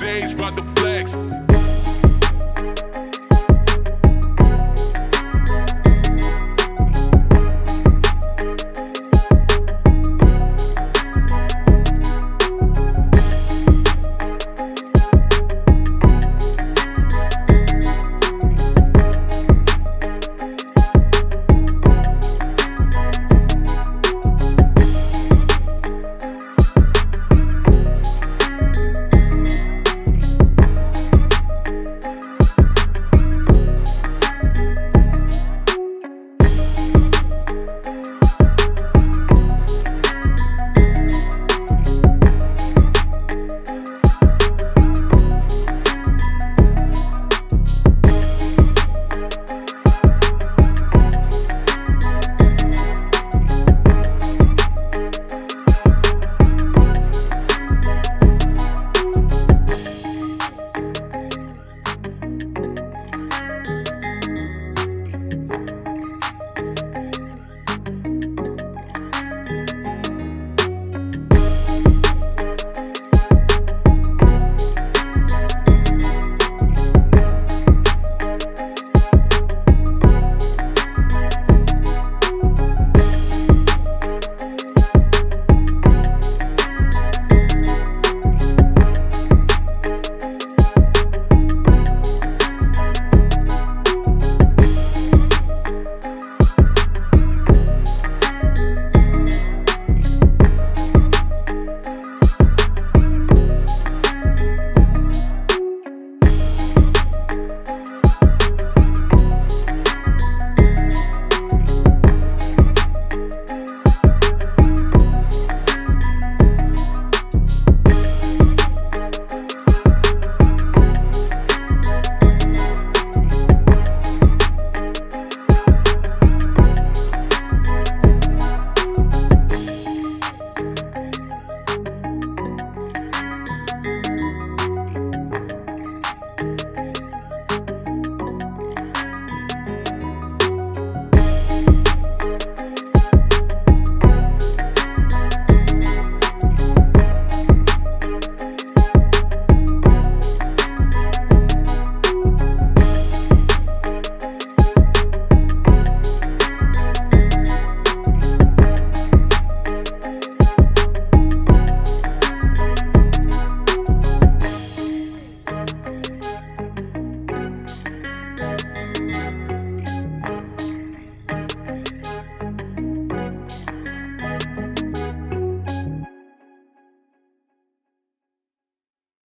J's about to flex.